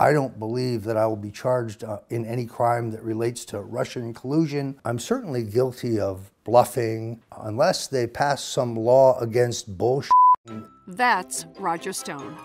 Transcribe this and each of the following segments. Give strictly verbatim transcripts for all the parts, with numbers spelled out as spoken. I don't believe that I will be charged uh, in any crime that relates to Russian collusion. I'm certainly guilty of bluffing unless they pass some law against bullshit. That's Roger Stone.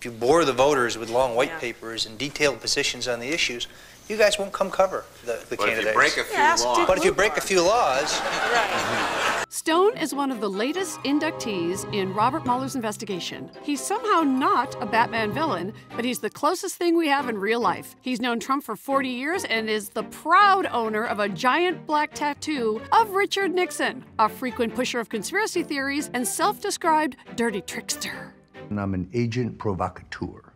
If you bore the voters with long white yeah. papers and detailed positions on the issues, you guys won't come cover the, the but candidates. If you break a few yeah, laws. But if you break a few laws... Right. Stone is one of the latest inductees in Robert Mueller's investigation. He's somehow not a Batman villain, but he's the closest thing we have in real life. He's known Trump for forty years and is the proud owner of a giant black tattoo of Richard Nixon, a frequent pusher of conspiracy theories and self-described dirty trickster. And I'm an agent provocateur.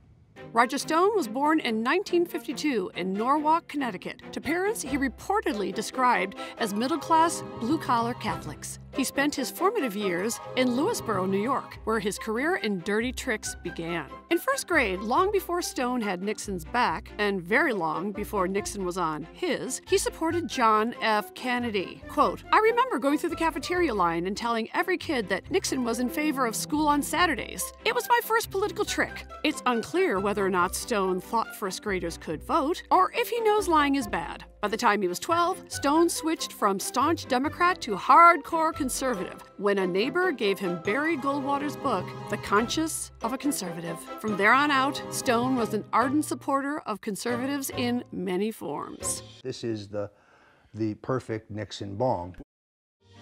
Roger Stone was born in nineteen fifty-two in Norwalk, Connecticut, to parents he reportedly described as middle-class, blue-collar Catholics. He spent his formative years in Lewisboro, New York, where his career in dirty tricks began. In first grade, long before Stone had Nixon's back, and very long before Nixon was on his, he supported John F. Kennedy. Quote, I remember going through the cafeteria line and telling every kid that Nixon was in favor of school on Saturdays. It was my first political trick. It's unclear whether or not Stone thought first graders could vote, or if he knows lying is bad. By the time he was twelve, Stone switched from staunch Democrat to hardcore conservative when a neighbor gave him Barry Goldwater's book, The Conscious of a Conservative. From there on out, Stone was an ardent supporter of conservatives in many forms. This is the, the perfect Nixon bomb.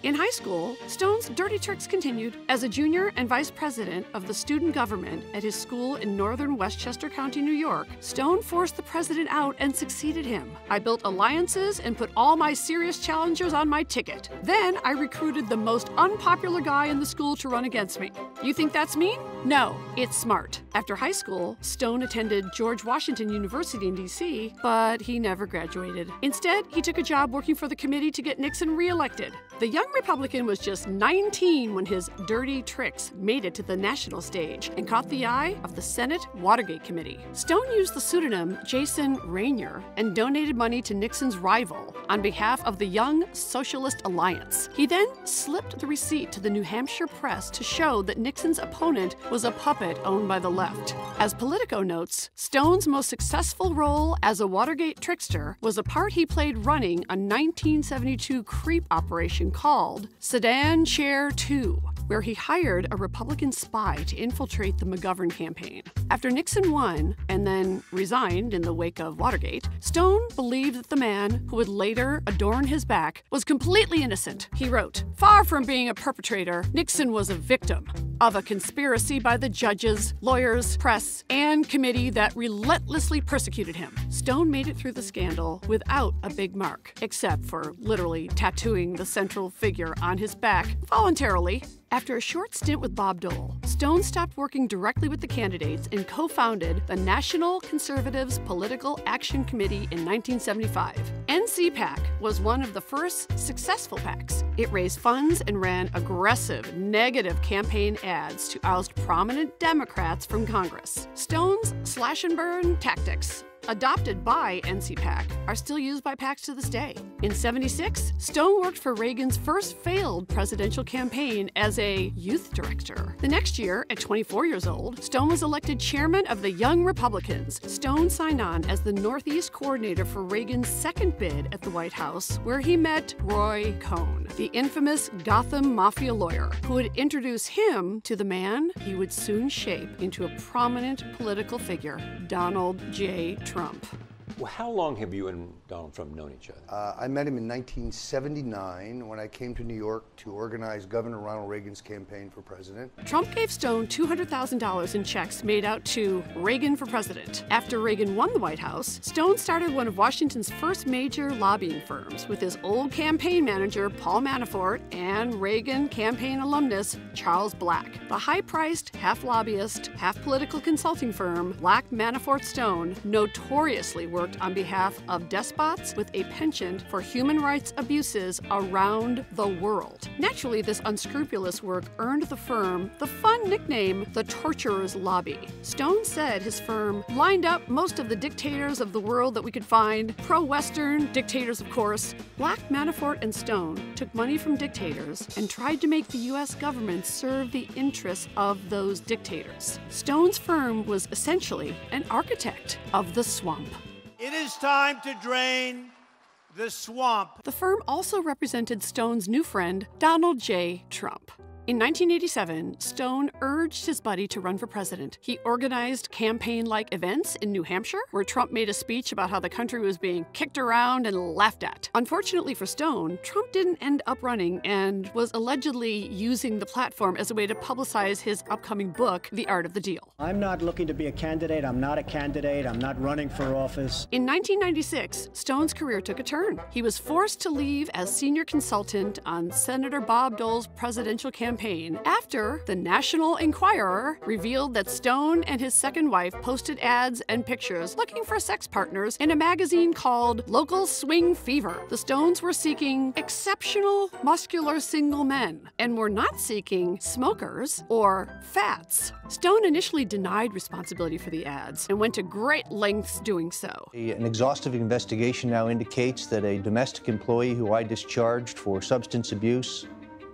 In high school, Stone's dirty tricks continued as a junior and vice president of the student government at his school in northern Westchester County, New York. Stone forced the president out and succeeded him. I built alliances and put all my serious challengers on my ticket. Then I recruited the most unpopular guy in the school to run against me. You think that's mean? No, it's smart. After high school, Stone attended George Washington University in D C, but he never graduated. Instead, he took a job working for the committee to get Nixon reelected. The young Republican was just nineteen when his dirty tricks made it to the national stage and caught the eye of the Senate Watergate Committee. Stone used the pseudonym Jason Rainier and donated money to Nixon's rival on behalf of the Young Socialist Alliance. He then slipped the receipt to the New Hampshire Press to show that Nixon's opponent was a puppet owned by the left. As Politico notes, Stone's most successful role as a Watergate trickster was a part he played running a nineteen seventy-two creep operation called Sedan Chair two, where he hired a Republican spy to infiltrate the McGovern campaign. After Nixon won and then resigned in the wake of Watergate, Stone believed that the man who would later adorn his back was completely innocent. He wrote, far from being a perpetrator, Nixon was a victim of a conspiracy by the judges, lawyers, press, and committee that relentlessly persecuted him. Stone made it through the scandal without a big mark, except for literally tattooing the central figure on his back voluntarily. After a short stint with Bob Dole, Stone stopped working directly with the candidates and co-founded the National Conservatives Political Action Committee in nineteen seventy-five. N C PAC was one of the first successful PACs. It raised funds and ran aggressive, negative campaign ads to oust prominent Democrats from Congress. Stone's slash-and-burn tactics, adopted by N C PAC, are still used by PACs to this day. In seventy-six, Stone worked for Reagan's first failed presidential campaign as a youth director. The next year, at twenty-four years old, Stone was elected chairman of the Young Republicans. Stone signed on as the Northeast coordinator for Reagan's second bid at the White House, where he met Roy Cohn, the infamous Gotham Mafia lawyer, who would introduce him to the man he would soon shape into a prominent political figure, Donald J. Trump. Trump. Well, how long have you and Donald Trump known each other? Uh, I met him in nineteen seventy-nine when I came to New York to organize Governor Ronald Reagan's campaign for president. Trump gave Stone two hundred thousand dollars in checks made out to Reagan for president. After Reagan won the White House, Stone started one of Washington's first major lobbying firms with his old campaign manager, Paul Manafort, and Reagan campaign alumnus, Charles Black. The high-priced, half-lobbyist, half-political consulting firm, Black Manafort Stone, notoriously worked worked on behalf of despots with a penchant for human rights abuses around the world. Naturally, this unscrupulous work earned the firm the fun nickname, the Torturer's Lobby. Stone said his firm lined up most of the dictators of the world that we could find, pro-Western dictators, of course. Black, Manafort, and Stone took money from dictators and tried to make the U S government serve the interests of those dictators. Stone's firm was essentially an architect of the swamp. It is time to drain the swamp. The firm also represented Stone's new friend, Donald J. Trump. In nineteen eighty-seven, Stone urged his buddy to run for president. He organized campaign-like events in New Hampshire, where Trump made a speech about how the country was being kicked around and laughed at. Unfortunately for Stone, Trump didn't end up running and was allegedly using the platform as a way to publicize his upcoming book, The Art of the Deal. I'm not looking to be a candidate. I'm not a candidate. I'm not running for office. In nineteen ninety-six, Stone's career took a turn. He was forced to leave as senior consultant on Senator Bob Dole's presidential campaign Campaign after the National Enquirer revealed that Stone and his second wife posted ads and pictures looking for sex partners in a magazine called Local Swing Fever. The Stones were seeking exceptional muscular single men and were not seeking smokers or fats. Stone initially denied responsibility for the ads and went to great lengths doing so. An exhaustive investigation now indicates that a domestic employee who I discharged for substance abuse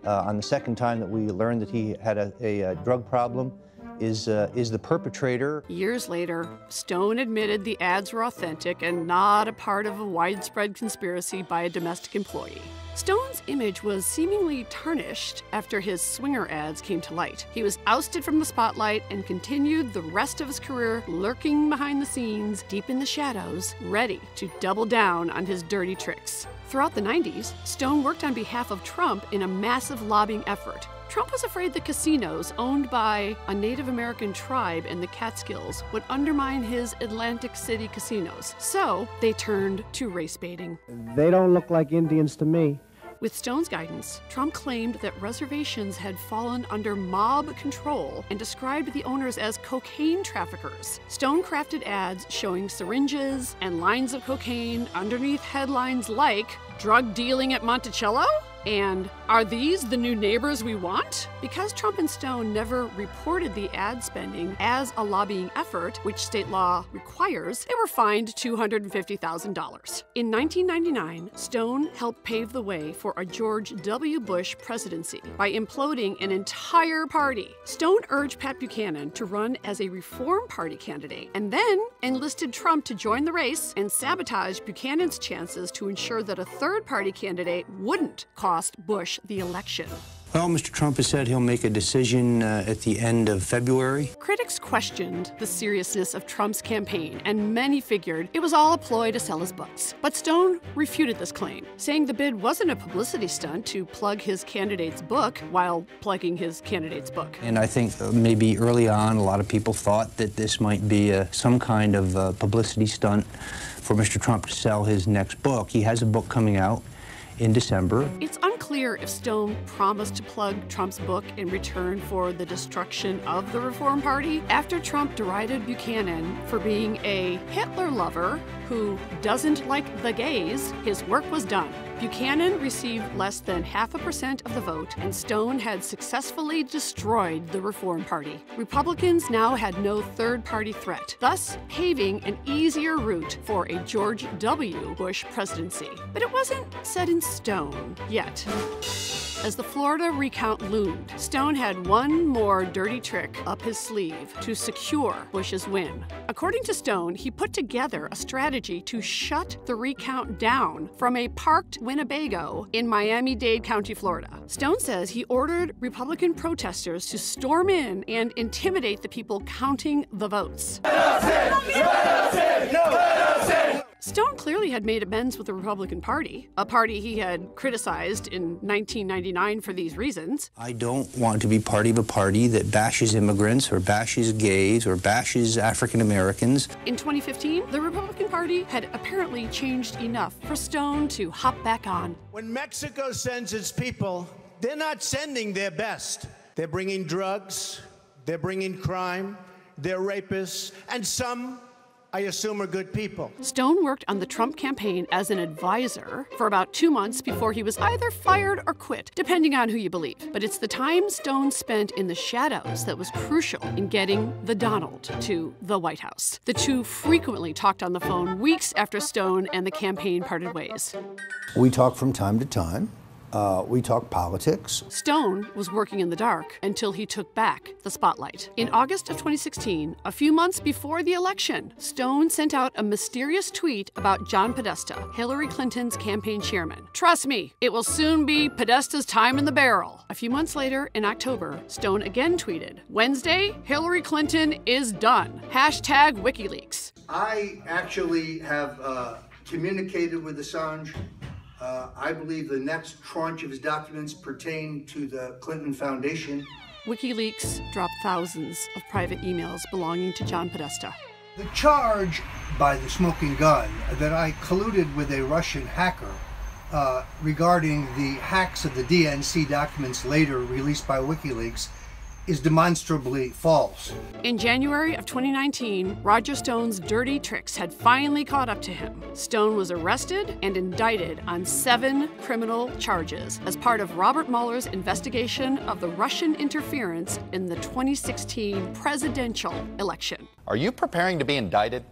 Uh, on the second time that we learned that he had a, a, a drug problem, is, uh, is the perpetrator. Years later, Stone admitted the ads were authentic and not a part of a widespread conspiracy by a domestic employee. Stone's image was seemingly tarnished after his swinger ads came to light. He was ousted from the spotlight and continued the rest of his career lurking behind the scenes, deep in the shadows, ready to double down on his dirty tricks. Throughout the nineties, Stone worked on behalf of Trump in a massive lobbying effort. Trump was afraid the casinos owned by a Native American tribe in the Catskills would undermine his Atlantic City casinos, so they turned to race baiting. They don't look like Indians to me. With Stone's guidance, Trump claimed that reservations had fallen under mob control and described the owners as cocaine traffickers. Stone crafted ads showing syringes and lines of cocaine underneath headlines like, "Drug dealing at Monticello?" And, "Are these the new neighbors we want?" Because Trump and Stone never reported the ad spending as a lobbying effort, which state law requires, they were fined two hundred fifty thousand dollars. In nineteen ninety-nine, Stone helped pave the way for a George W. Bush presidency by imploding an entire party. Stone urged Pat Buchanan to run as a Reform Party candidate and then enlisted Trump to join the race and sabotaged Buchanan's chances to ensure that a third party candidate wouldn't cost Bush the election. Well, Mister Trump has said he'll make a decision uh, at the end of February. Critics questioned the seriousness of Trump's campaign, and many figured it was all a ploy to sell his books. But Stone refuted this claim, saying the bid wasn't a publicity stunt to plug his candidate's book while plugging his candidate's book. And I think uh, maybe early on, a lot of people thought that this might be uh, some kind of uh, publicity stunt for Mister Trump to sell his next book. He has a book coming out in December. It's unclear if Stone promised to plug Trump's book in return for the destruction of the Reform Party. After Trump derided Buchanan for being a Hitler lover who doesn't like the gays, his work was done. Buchanan received less than half a percent of the vote, and Stone had successfully destroyed the Reform Party. Republicans now had no third-party threat, thus paving an easier route for a George W. Bush presidency. But it wasn't set in stone yet. As the Florida recount loomed, Stone had one more dirty trick up his sleeve to secure Bush's win. According to Stone, he put together a strategy to shut the recount down from a parked Winnebago in Miami-Dade County, Florida. Stone says he ordered Republican protesters to storm in and intimidate the people counting the votes. Stone clearly had made amends with the Republican Party, a party he had criticized in nineteen ninety-nine for these reasons. I don't want to be part of a party that bashes immigrants or bashes gays or bashes African Americans. In twenty fifteen, the Republican Party had apparently changed enough for Stone to hop back on. When Mexico sends its people, they're not sending their best. They're bringing drugs, they're bringing crime, they're rapists, and some I assume are good people. Stone worked on the Trump campaign as an advisor for about two months before he was either fired or quit, depending on who you believe. But it's the time Stone spent in the shadows that was crucial in getting the Donald to the White House. The two frequently talked on the phone weeks after Stone and the campaign parted ways. We talk from time to time. Uh, we talk politics. Stone was working in the dark until he took back the spotlight. In August of twenty sixteen, a few months before the election, Stone sent out a mysterious tweet about John Podesta, Hillary Clinton's campaign chairman. Trust me, it will soon be Podesta's time in the barrel. A few months later, in October, Stone again tweeted, Wednesday, Hillary Clinton is done. Hashtag WikiLeaks. I actually have uh, communicated with Assange. Uh, I believe the next tranche of his documents pertain to the Clinton Foundation. WikiLeaks dropped thousands of private emails belonging to John Podesta. The charge by the smoking gun that I colluded with a Russian hacker uh, regarding the hacks of the D N C documents later released by WikiLeaks is demonstrably false. In January of twenty nineteen, Roger Stone's dirty tricks had finally caught up to him. Stone was arrested and indicted on seven criminal charges as part of Robert Mueller's investigation of the Russian interference in the twenty sixteen presidential election. Are you preparing to be indicted?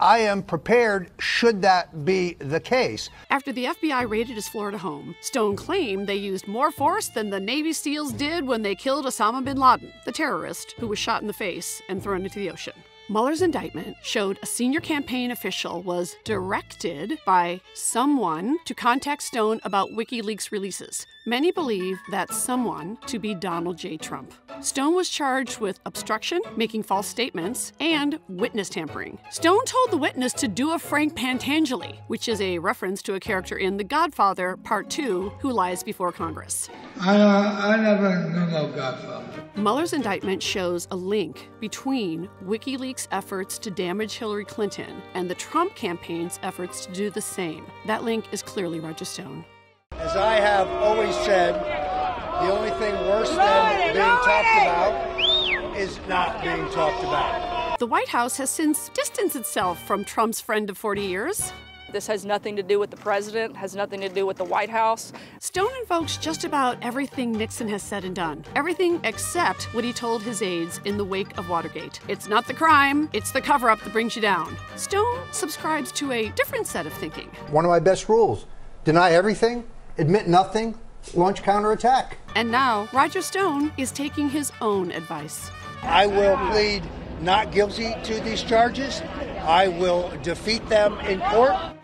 I am prepared, should that be the case. After the F B I raided his Florida home, Stone claimed they used more force than the Navy SEALs did when they killed Osama bin Laden, the terrorist who was shot in the face and thrown into the ocean. Mueller's indictment showed a senior campaign official was directed by someone to contact Stone about WikiLeaks releases. Many believe that someone to be Donald J. Trump. Stone was charged with obstruction, making false statements, and witness tampering. Stone told the witness to do a Frank Pentangeli, which is a reference to a character in The Godfather Part Two who lies before Congress. I, uh, I never knew no Godfather. Mueller's indictment shows a link between WikiLeaks' efforts to damage Hillary Clinton and the Trump campaign's efforts to do the same. That link is clearly Roger Stone. As I have always said, the only thing worse than being talked about is not being talked about. The White House has since distanced itself from Trump's friend of forty years. This has nothing to do with the president, has nothing to do with the White House. Stone invokes just about everything Nixon has said and done, everything except what he told his aides in the wake of Watergate. It's not the crime, it's the cover-up that brings you down. Stone subscribes to a different set of thinking. One of my best rules, deny everything, admit nothing, launch counterattack. And now, Roger Stone is taking his own advice. I will plead not guilty to these charges. I will defeat them in court.